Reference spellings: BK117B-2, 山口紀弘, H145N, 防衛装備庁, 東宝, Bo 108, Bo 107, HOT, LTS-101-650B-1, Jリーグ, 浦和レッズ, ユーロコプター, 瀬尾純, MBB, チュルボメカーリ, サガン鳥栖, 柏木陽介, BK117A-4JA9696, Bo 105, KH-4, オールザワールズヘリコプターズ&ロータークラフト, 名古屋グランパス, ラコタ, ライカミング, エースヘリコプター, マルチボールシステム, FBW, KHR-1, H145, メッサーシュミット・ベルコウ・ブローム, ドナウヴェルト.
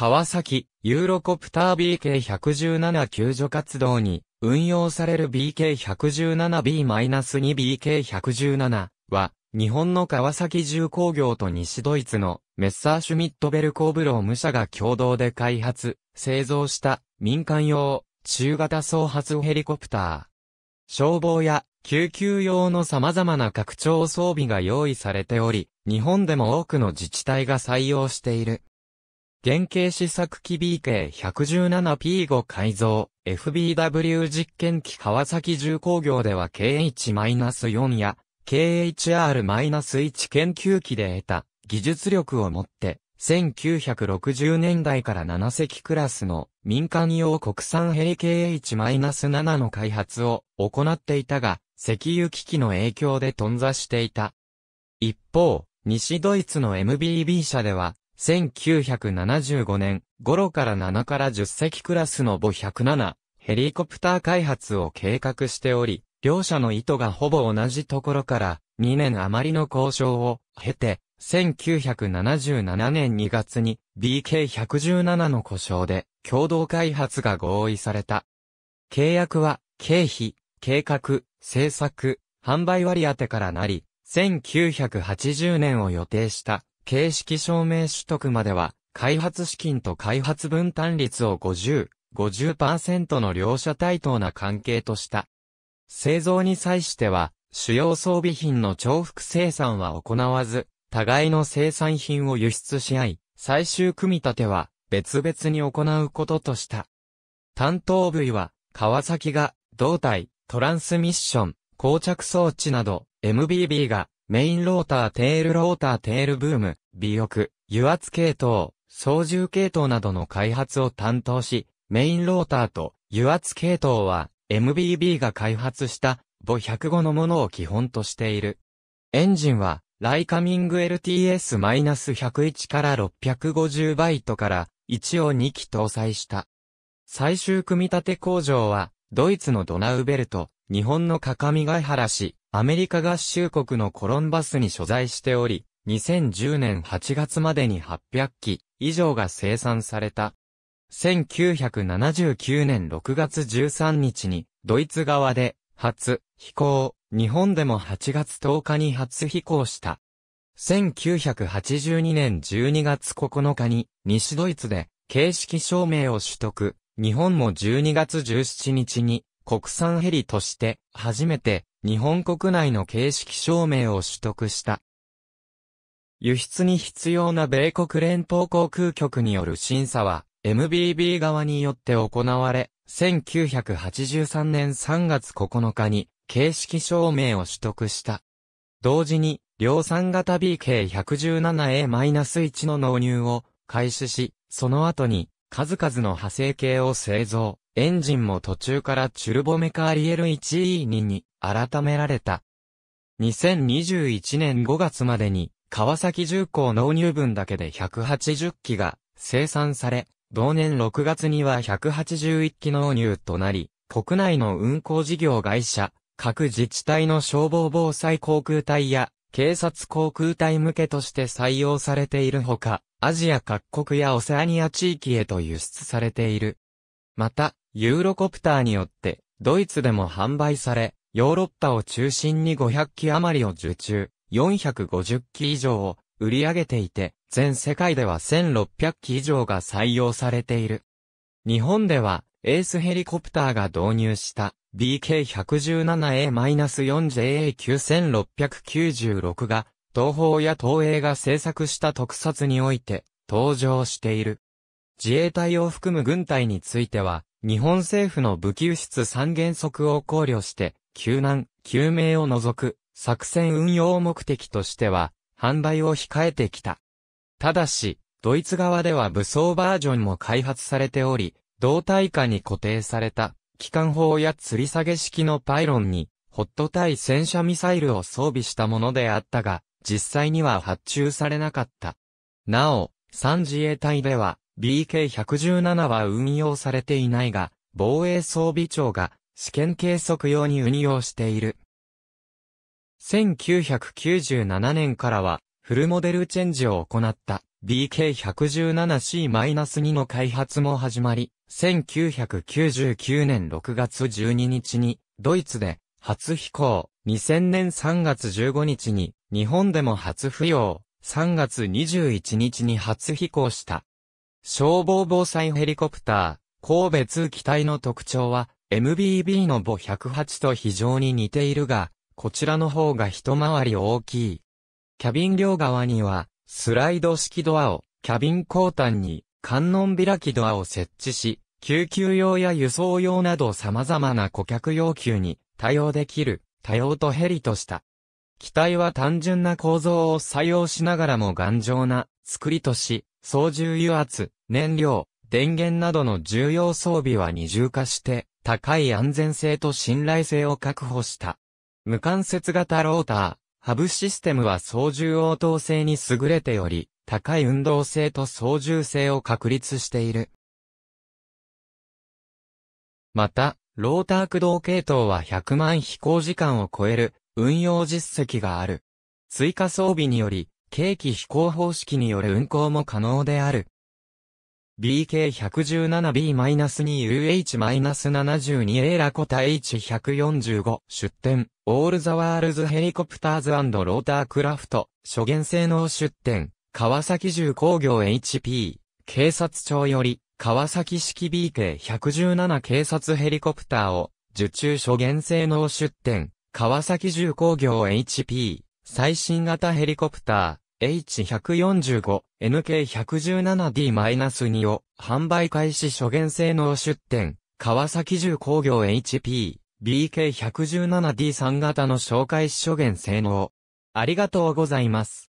川崎、ユーロコプター BK117 救助活動に運用される BK117B-2 BK117 は、日本の川崎重工業と西ドイツのメッサーシュミットベルコーブローム社が共同で開発、製造した民間用中型総発ヘリコプター。消防や救急用の様々な拡張装備が用意されており、日本でも多くの自治体が採用している。原型試作機 BK117P5 改造 FBW 実験機川崎重工業では KH-4 や KHR-1 研究機で得た技術力をもって1960年代から7隻クラスの民間用国産ヘリ KH-7 の開発を行っていたが石油危機の影響で頓挫していた。一方、西ドイツの MBB 社では1975年頃から7から10隻クラスの母107ヘリコプター開発を計画しており、両社の意図がほぼ同じところから2年余りの交渉を経て、1977年2月に BK117 の呼称で共同開発が合意された。契約は経費、計画、製作、販売割当からなり、1980年を予定した形式証明取得までは開発資金と開発分担率を50%の両者対等な関係とした。製造に際しては、主要装備品の重複生産は行わず、互いの生産品を輸出し合い、最終組み立ては別々に行うこととした。担当部位は、川崎が胴体、トランスミッション、膠着装置など、MBB がメインローター、テールローター、テールブーム、尾翼、油圧系統、操縦系統などの開発を担当し、メインローターと油圧系統は、MBB が開発した、母105のものを基本としている。エンジンは、ライカミング LTS-101 から650バイトから1を2機搭載した。最終組み立て工場は、ドイツのドナウベルト、日本の各務原市、アメリカ合衆国のコロンバスに所在しており、2010年8月までに800機以上が生産された。1979年6月13日に、ドイツ側で、初飛行、日本でも8月10日に初飛行した。1982年12月9日に西ドイツで形式証明を取得、日本も12月17日に国産ヘリとして初めて日本国内の形式証明を取得した。輸出に必要な米国連邦航空局による審査は MBB 側によって行われ、1983年3月9日に形式証明を取得した。同時に量産型 BK117A-1 の納入を開始し、その後に数々の派生系を製造、エンジンも途中からチュルボメカーリ L1E2 に改められた。2021年5月までに川崎重工納入分だけで180機が生産され、同年6月には181機納入となり、国内の運航事業会社、各自治体の消防防災航空隊や警察航空隊向けとして採用されているほか、アジア各国やオセアニア地域へと輸出されている。また、ユーロコプターによって、ドイツでも販売され、ヨーロッパを中心に500機余りを受注、450機以上を売り上げていて、全世界では1600機以上が採用されている。日本では、エースヘリコプターが導入した BK117A-4JA9696 が、東宝や東映が制作した特撮において登場している。自衛隊を含む軍隊については、日本政府の武器輸出3原則を考慮して、救難、救命を除く作戦運用目的としては、販売を控えてきた。ただし、ドイツ側では武装バージョンも開発されており、胴体下に固定された、機関砲や吊り下げ式のパイロンに、ホット対戦車ミサイルを装備したものであったが、実際には発注されなかった。なお、3自衛隊では、BK117 は運用されていないが、防衛装備庁が、試験計測用に運用している。1997年からは、フルモデルチェンジを行った BK117C-2 の開発も始まり、1999年6月12日にドイツで初飛行、2000年3月15日に日本でも初付用、3月21日に初飛行した。消防防災ヘリコプター、神戸通機体の特徴は MBB の母108と非常に似ているが、こちらの方が一回り大きい。キャビン両側にはスライド式ドアを、キャビン後端に観音開きドアを設置し、救急用や輸送用など様々な顧客要求に対応できる多用途ヘリとした。機体は単純な構造を採用しながらも頑丈な作りとし、操縦油圧、燃料、電源などの重要装備は二重化して、高い安全性と信頼性を確保した。無関節型ローター、ハブシステムは操縦応答性に優れており、高い運動性と操縦性を確立している。また、ローター駆動系統は100万飛行時間を超える運用実績がある。追加装備により、計器飛行方式による運航も可能である。BK117B-2UH-72A ラコタ H145 出展、オールザワールズヘリコプターズ&ロータークラフト、諸元性能出展、川崎重工業 HP、警察庁より、川崎式 BK117 警察ヘリコプターを、受注諸元性能出展、川崎重工業 HP、最新型ヘリコプター、H145、NK117D-2 を販売開始諸元性能出展、川崎重工業 HP、BK117D3 型の紹介諸元性能。ありがとうございます。